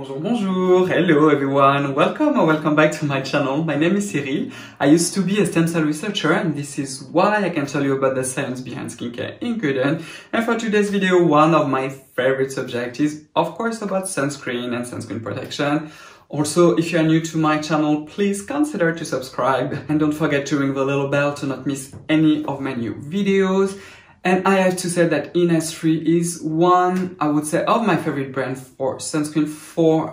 Bonjour, bonjour! Hello everyone! Welcome back to my channel. My name is Cyrille. I used to be a stem cell researcher and this is why I can tell you about the science behind skincare ingredient. And for today's video, one of my favorite subjects is of course about sunscreen and sunscreen protection. Also, if you are new to my channel, please consider to subscribe and don't forget to ring the little bell to not miss any of my new videos. And I have to say that Innisfree is one, I would say, of my favorite brands for sunscreen for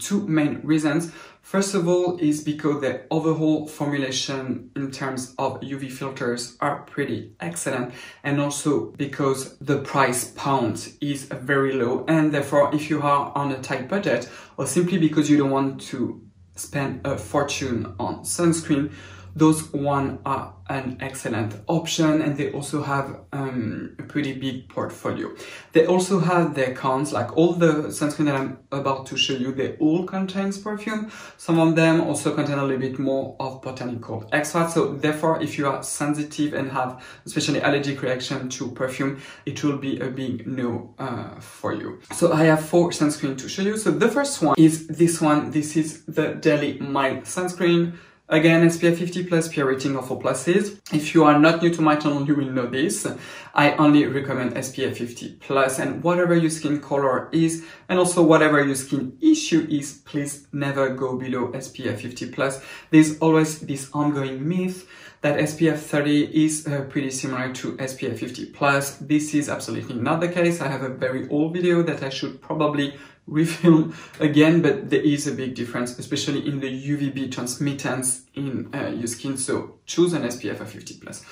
two main reasons. First of all is because the overall formulation in terms of UV filters are pretty excellent, and also because the price pound is very low, and therefore if you are on a tight budget or simply because you don't want to spend a fortune on sunscreen, those one are an excellent option, and they also have a pretty big portfolio. They also have their cons, like all the sunscreen that I'm about to show you, they all contains perfume. Some of them also contain a little bit more of botanical extract. So therefore, if you are sensitive and have especially allergic reaction to perfume, it will be a big no for you. So I have four sunscreen to show you. So the first one is this one. This is the Daily Mild sunscreen. Again, SPF 50+, PR rating of 4+. If you are not new to my channel, you will know this. I only recommend SPF 50+, and whatever your skin color is, and also whatever your skin issue is, please never go below SPF 50+. There's always this ongoing myth that SPF 30 is pretty similar to SPF 50+. This is absolutely not the case. I have a very old video that I should probably refilm again, but there is a big difference, especially in the UVB transmittance in your skin, so choose an SPF of 50+.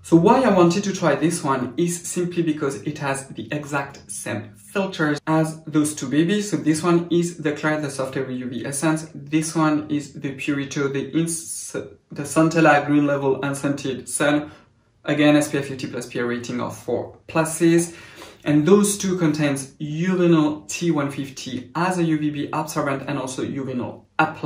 So why I wanted to try this one is simply because it has the exact same filters as those two babies. So this one is the Klairs, the Soft Air UV Essence. This one is the Purito, the Centella Green Level Unscented Sun. Again, SPF 50+, PR rating of 4+. And those two contains Uvinul T150 as a UVB absorbent and also Uvinul A+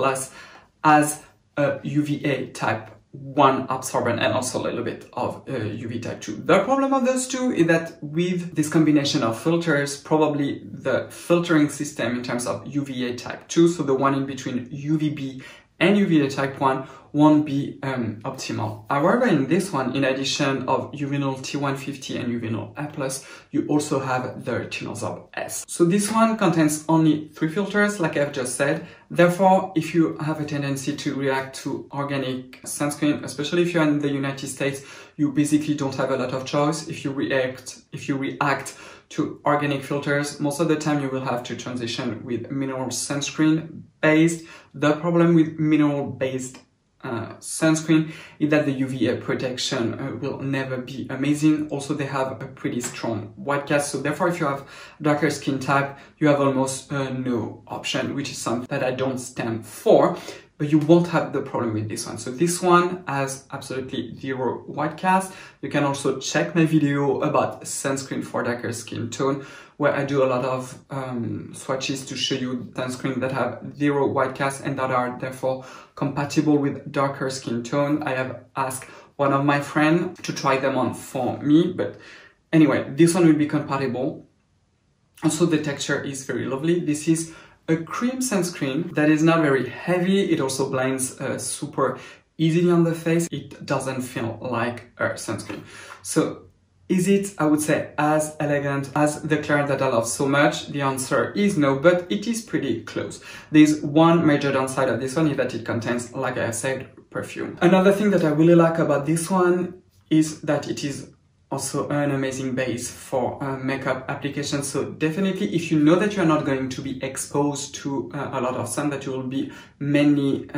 as a UVA type 1 absorbent and also a little bit of UV type 2. The problem of those two is that with this combination of filters, probably the filtering system in terms of UVA type 2, so the one in between UVB and UVA type 1, won't be optimal. However, in this one, in addition of Uvinul T150 and Uvinul A+, you also have the Tinosorb S. So this one contains only 3 filters, like I've just said. Therefore, if you have a tendency to react to organic sunscreen, especially if you're in the United States, you basically don't have a lot of choice. If you react to organic filters, most of the time you will have to transition with mineral sunscreen based. The problem with mineral based sunscreen is that the UVA protection will never be amazing. Also, they have a pretty strong white cast, so therefore if you have darker skin type, you have almost no option, which is something that I don't stand for, but you won't have the problem with this one. So this one has absolutely 0 white cast. You can also check my video about sunscreen for darker skin tone, where I do a lot of swatches to show you sunscreen that have 0 white cast and that are therefore compatible with darker skin tone. I have asked one of my friends to try them on for me, but anyway, this one will be compatible. Also, the texture is very lovely. This is a cream sunscreen that is not very heavy. It also blends super easily on the face. It doesn't feel like a sunscreen. So is it, I would say, as elegant as the Klairs that I love so much? The answer is no, but it is pretty close. There's one major downside of this one is that it contains, like I said, perfume. Another thing that I really like about this one is that it is also an amazing base for makeup application. So definitely, if you know that you're not going to be exposed to a lot of sun, that you will be mainly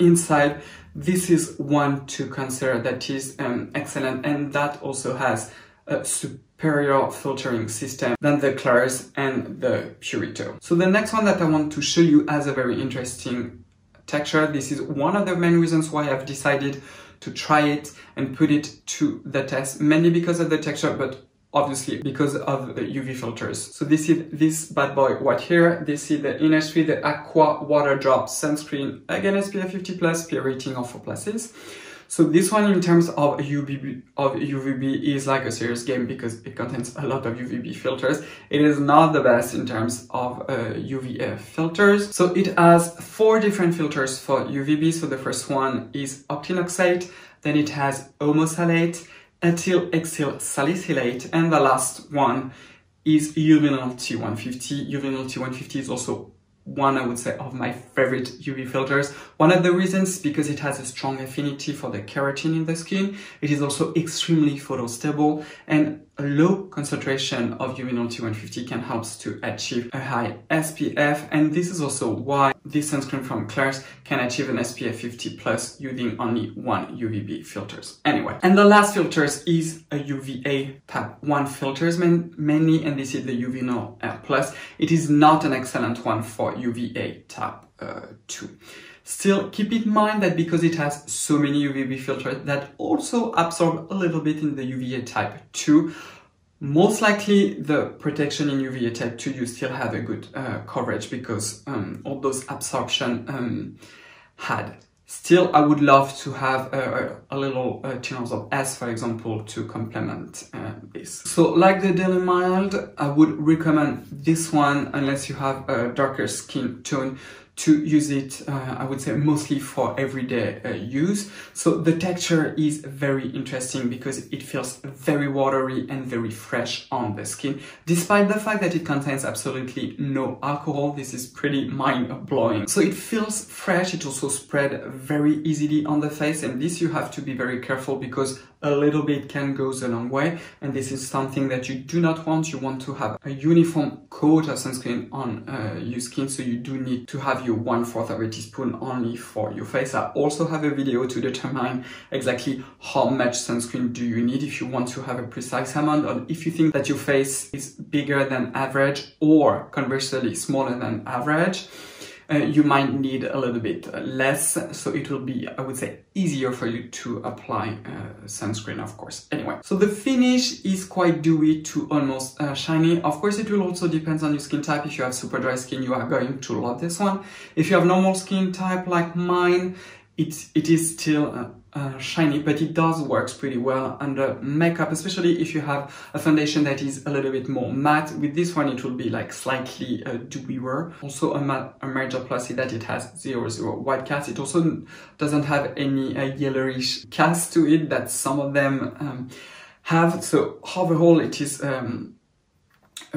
inside, this is one to consider that is excellent, and that also has a superior filtering system than the Klairs and the Purito. So the next one that I want to show you has a very interesting texture. This is one of the main reasons why I've decided to try it and put it to the test, mainly because of the texture, but obviously because of the UV filters. So this is this bad boy right here. This is the Innisfree, the Aqua Water Drop Sunscreen, again SPF 50+, PR rating of 4+. So this one in terms of UVB is like a serious game because it contains a lot of UVB filters. It is not the best in terms of UVF filters. So it has 4 different filters for UVB. So the first one is octinoxate, then it has homosalate, ethylhexyl salicylate, and the last one is Uvinul T150. Uvinul T150 is also one, I would say, of my favorite UV filters. One of the reasons is because it has a strong affinity for the keratin in the skin. It is also extremely photostable, and a low concentration of Uvinul T150 can help to achieve a high SPF. And this is also why this sunscreen from Klairs can achieve an SPF 50 plus using only 1 UVB filters. Anyway, and the last filters is a UVA type 1 filters mainly, and this is the Uvinul A+. It is not an excellent one for UVA type 2. Still, keep in mind that because it has so many UVB filters that also absorb a little bit in the UVA type 2, most likely the protection in UVA type 2, you still have a good coverage because all those absorption had. Still, I would love to have a little Tinosorb S, for example, to complement this. So, like the Daily Mild, I would recommend this one unless you have a darker skin tone to use it, I would say, mostly for everyday use. So the texture is very interesting because it feels very watery and very fresh on the skin, despite the fact that it contains absolutely no alcohol. This is pretty mind-blowing. So it feels fresh, it also spreads very easily on the face, and this you have to be very careful because a little bit can go a long way, and this is something that you do not want. You want to have a uniform coat of sunscreen on your skin, so you do need to have your 1/4 of a teaspoon only for your face. I also have a video to determine exactly how much sunscreen do you need if you want to have a precise amount, or if you think that your face is bigger than average or conversely smaller than average. You might need a little bit less, so it will be, I would say, easier for you to apply sunscreen, of course. Anyway, so the finish is quite dewy to almost shiny. Of course, it will also depend on your skin type. If you have super dry skin, you are going to love this one. If you have normal skin type like mine, it is still shiny, but it does works pretty well under makeup, especially if you have a foundation that is a little bit more matte. With this one, it will be like slightly dewier. Also a major plus is that it has 0.0 white cast. It also doesn't have any yellowish cast to it that some of them have. So overall, it is a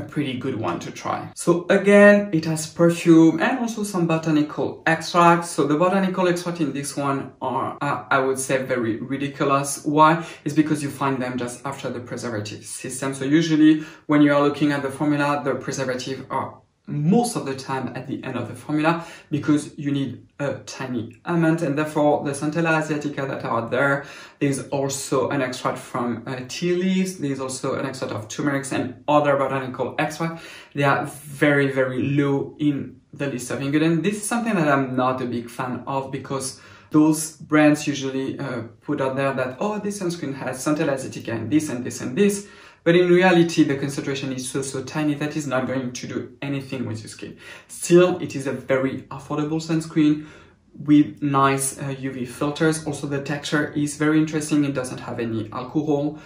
pretty good one to try. So again, it has perfume and also some botanical extracts. So the botanical extracts in this one are, I would say, very ridiculous. Why? It's because you find them just after the preservative system. So usually when you are looking at the formula, the preservative are most of the time at the end of the formula because you need a tiny amount, and therefore the Centella asiatica that are there, there's also an extract from tea leaves, there's also an extract of turmeric and other botanical extracts. They are very, very low in the list of ingredients. This is something that I'm not a big fan of because those brands usually put out there that, oh, this sunscreen has Centella asiatica and this and this and this. But in reality, the concentration is so tiny that it's not going to do anything with your skin. Still, it is a very affordable sunscreen with nice UV filters. Also, the texture is very interesting. It doesn't have any alcohol.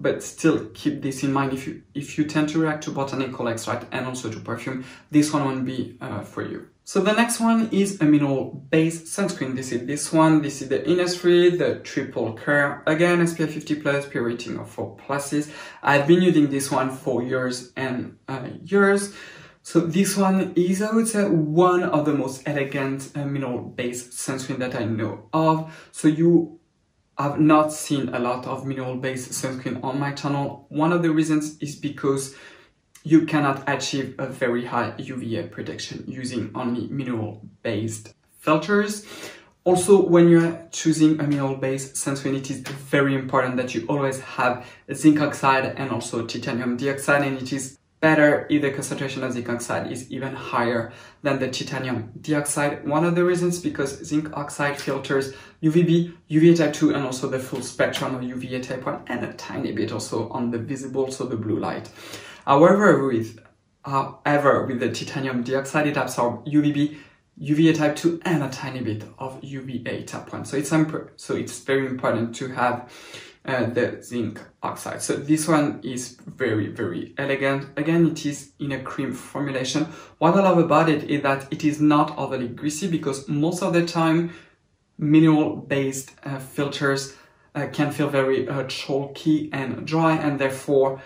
But still, keep this in mind. If you tend to react to botanical extract and also to perfume, this one won't be for you. So the next one is a mineral-based sunscreen. This one. This is the Innisfree, the Triple Care. Again, SPF 50+, PA rating of 4+. I've been using this one for years and years. So this one is, I would say, one of the most elegant mineral-based sunscreen that I know of. So I've not seen a lot of mineral-based sunscreen on my channel. One of the reasons is because you cannot achieve a very high UVA protection using only mineral-based filters. Also, when you're choosing a mineral-based sunscreen, it is very important that you always have zinc oxide and also titanium dioxide, and it is better if the concentration of zinc oxide is even higher than the titanium dioxide. One of the reasons because zinc oxide filters UVB, UVA type 2, and also the full spectrum of UVA type 1, and a tiny bit also on the visible, so the blue light. However, with the titanium dioxide, it absorbs UVB, UVA type 2 and a tiny bit of UVA type 1. So it's very important to have the zinc oxide. So this one is very, very elegant. Again, it is in a cream formulation. What I love about it is that it is not overly greasy, because most of the time mineral-based filters can feel very chalky and dry, and therefore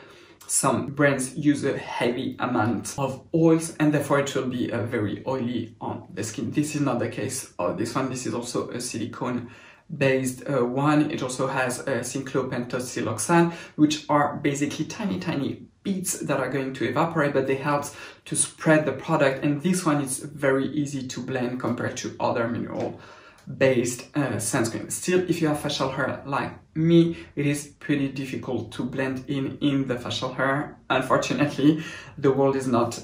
some brands use a heavy amount of oils, and therefore it will be very oily on the skin. This is not the case of this one. This is also a silicone based one. It also has cyclopentasiloxane, which are basically tiny beads that are going to evaporate, but they help to spread the product, and this one is very easy to blend compared to other mineral based sunscreen. Still, if you have facial hair like me, it is pretty difficult to blend in the facial hair. Unfortunately, the world is not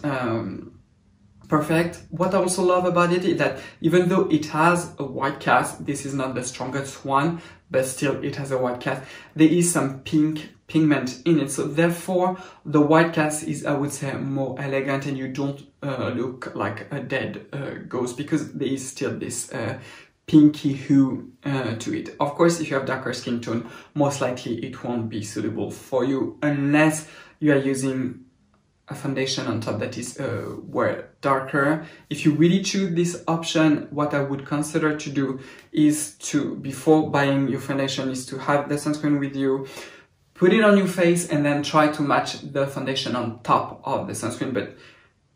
perfect. What I also love about it is that even though it has a white cast, this is not the strongest one, but still it has a white cast. There is some pink pigment in it, so therefore the white cast is, I would say, more elegant, and you don't look like a dead ghost, because there is still this pinky hue to it. Of course, if you have darker skin tone, most likely it won't be suitable for you, unless you are using a foundation on top that is way darker. If you really choose this option, what I would consider to do is to, before buying your foundation, is to have the sunscreen with you, put it on your face, and then try to match the foundation on top of the sunscreen. But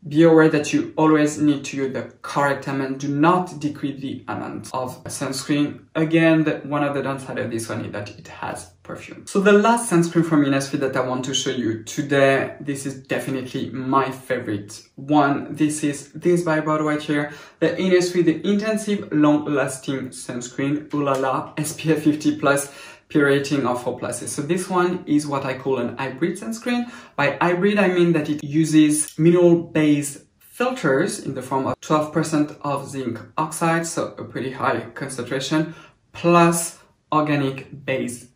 be aware that you always need to use the correct amount. Do not decrease the amount of sunscreen. Again, one of the downsides of this one is that it has perfume. So the last sunscreen from Innisfree that I want to show you today, this is definitely my favorite one. This is this by Bud right here, the Innisfree, the Intensive Long-Lasting Sunscreen, Ulala, SPF 50+. Rating of 4+. So this one is what I call an hybrid sunscreen. By hybrid, I mean that it uses mineral-based filters in the form of 12% of zinc oxide, so a pretty high concentration, plus organic-based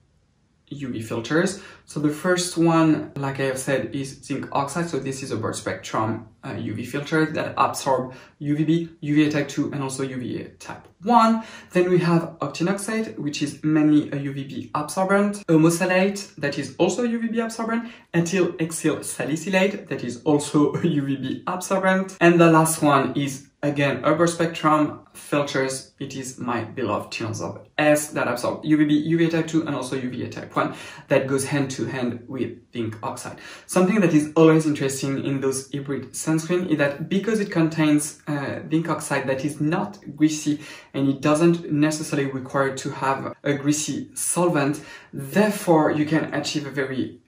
UV filters. So the first one, like I have said, is zinc oxide. So this is a broad spectrum UV filter that absorb UVB, UVA type 2 and also UVA type 1. Then we have octinoxate, which is mainly a UVB absorbent, homosalate, that is also a UVB absorbent, ethylhexyl salicylate, that is also a UVB absorbent. And the last one is, again, upper spectrum filters. It is my beloved Tinosorb S that absorbs UVB, UVA type 2 and also UVA type 1, that goes hand to hand with zinc oxide. Something that is always interesting in those hybrid sunscreen is that because it contains zinc oxide that is not greasy, and it doesn't necessarily require to have a greasy solvent, therefore you can achieve a very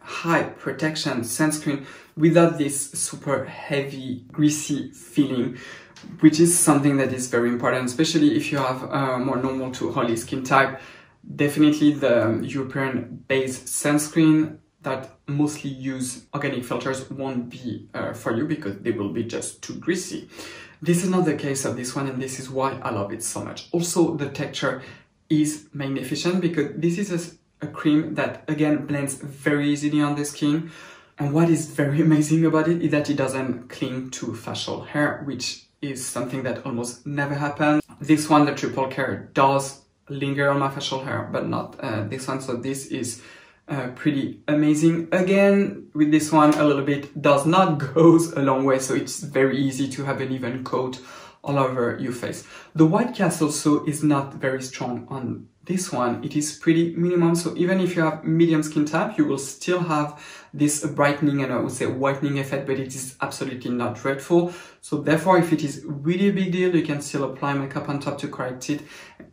high protection sunscreen without this super heavy, greasy feeling, which is something that is very important, especially if you have a more normal to oily skin type. Definitely the European-based sunscreen that mostly use organic filters won't be for you, because they will be just too greasy. This is not the case of this one, and this is why I love it so much. Also, the texture is magnificent, because this is a cream that, again, blends very easily on the skin. And what is very amazing about it is that it doesn't cling to facial hair, which is something that almost never happens. This one, the Triple Care, does linger on my facial hair, but not this one. So this is pretty amazing. Again, with this one, a little bit does not goes a long way, so it's very easy to have an even coat all over your face. The white cast also is not very strong on this one. It is pretty minimum, so even if you have medium skin type, you will still have this brightening and, I would say, whitening effect, but it is absolutely not dreadful. So therefore, if it is really a big deal, you can still apply makeup on top to correct it,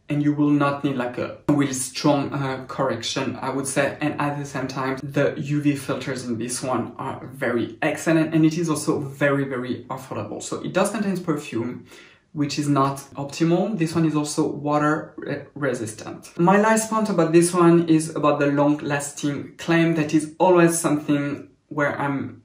and you will not need like a really strong correction, I would say. And at the same time, the UV filters in this one are very excellent, and it is also very, very affordable. So it does contain perfume, which is not optimal. This one is also water resistant. My last point about this one is about the long-lasting claim. That is always something where I'm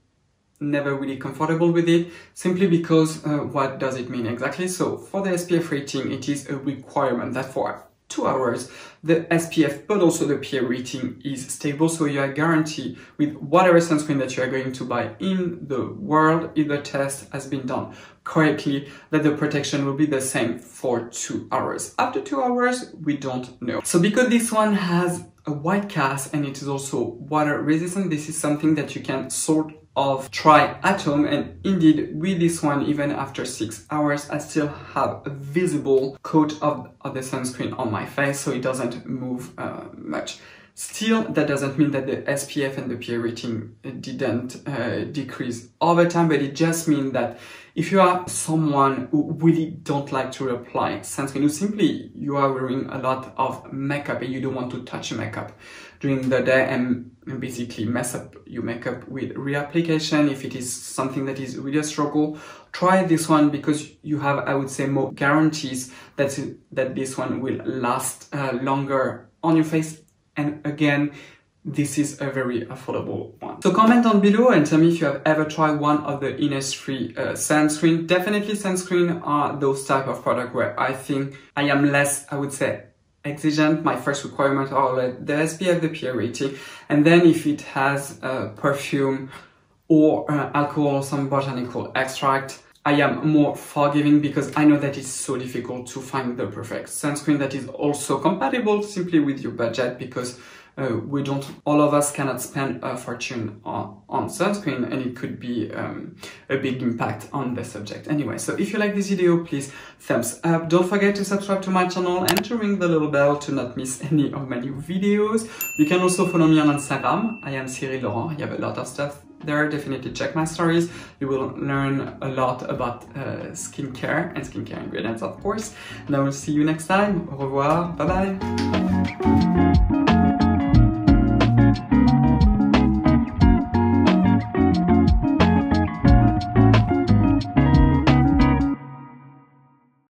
never really comfortable with it, simply because what does it mean exactly? So for the SPF rating, it is a requirement. Therefore, 2 hours. The SPF but also the PA rating is stable, so you are guaranteed with whatever sunscreen that you are going to buy in the world, if the test has been done correctly, that the protection will be the same for 2 hours. After 2 hours, we don't know. So because this one has a white cast and it is also water resistant, this is something that you can sort of try at home, and indeed with this one, even after 6 hours, I still have a visible coat of the sunscreen on my face, so it doesn't move much. Still, that doesn't mean that the SPF and the PA rating didn't decrease over time, but it just means that if you are someone who really don't like to apply sunscreen, who simply you are wearing a lot of makeup and you don't want to touch makeup during the day and basically mess up your makeup with reapplication, if it is something that is really a struggle, try this one because you have, I would say, more guarantees that this one will last longer on your face. And again, this is a very affordable one. So comment down below and tell me if you have ever tried one of the Innisfree sunscreen. Definitely sunscreen are those type of product where I think I am less, I would say, exigent. My first requirement are the SPF, the PA rating, and then if it has perfume or alcohol or some botanical extract, I am more forgiving because I know that it's so difficult to find the perfect sunscreen that is also compatible simply with your budget, because all of us cannot spend a fortune on sunscreen, and it could be a big impact on the subject. Anyway, so if you like this video, please thumbs up. Don't forget to subscribe to my channel and to ring the little bell to not miss any of my new videos. You can also follow me on Instagram. I am Cyrille Laurent. You have a lot of stuff there. Definitely check my stories. You will learn a lot about skincare and skincare ingredients, of course. And I will see you next time. Au revoir. Bye bye.